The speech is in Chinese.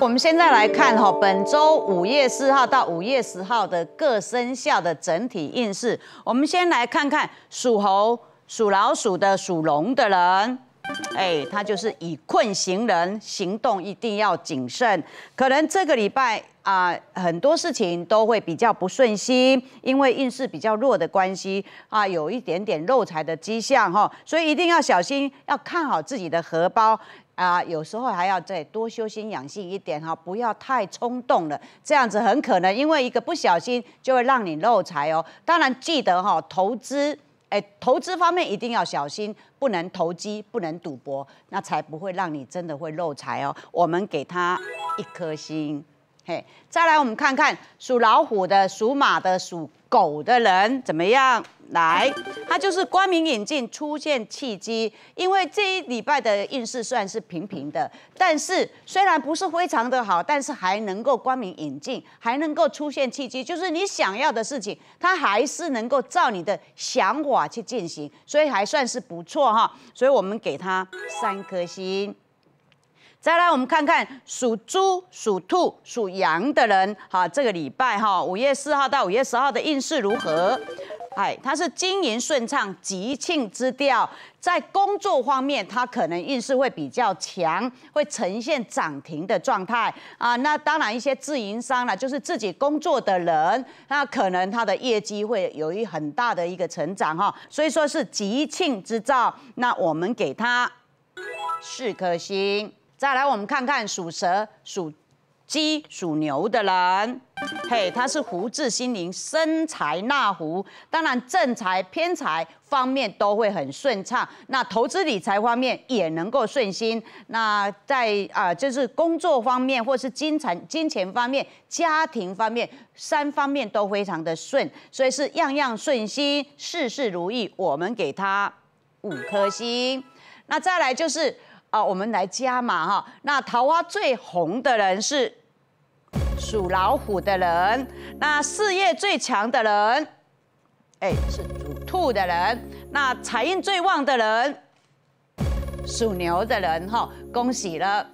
我们现在来看哈，本周5月4号到5月10号的各生肖的整体运势。我们先来看看属猴、属老鼠的、属龙的人。 哎，他就是以困行人，行动一定要谨慎。可能这个礼拜很多事情都会比较不顺心，因为运势比较弱的关系有一点点漏财的迹象哈，所以一定要小心，要看好自己的荷包。 有时候还要再多修心养性一点哈，不要太冲动了，这样子很可能因为一个不小心就会让你漏财哦。当然记得哈，投资。 投资方面一定要小心，不能投机，不能赌博，那才不会让你真的会漏财哦。我们给他1颗星，嘿。再来，我们看看属老虎的、属马的、属狗的人怎么样？来，他就是光明引进，出现契机。因为这一礼拜的运势虽然是平平的，但是虽然不是非常的好，但是还能够光明引进，还能够出现契机，就是你想要的事情，它还是能够照你的想法去进行，所以还算是不错哈。所以我们给他3颗星。 再来，我们看看属猪、属兔、属羊的人，好，这个礼拜哈，5月4号到5月10号的运势如何？哎，它是经营顺畅，吉庆之调。在工作方面，它可能运势会比较强，会呈现涨停的状态啊。那当然，一些自营商啦，就是自己工作的人，那可能他的业绩会有很大的一个成长哈。所以说是吉庆之兆，那我们给他4颗星。 再来，我们看看属蛇、属鸡、属牛的人，嘿，他是福至心灵，生财纳福，当然正财、偏财方面都会很顺畅。那投资理财方面也能够顺心。那在就是工作方面，或是金钱方面、家庭方面，3方面都非常的顺，所以是样样顺心，事事如意。我们给他5颗星。那再来就是。 我们来加码哈。那桃花最红的人是属老虎的人，那事业最强的人，是属兔的人，那财运最旺的人，属牛的人哈，恭喜了。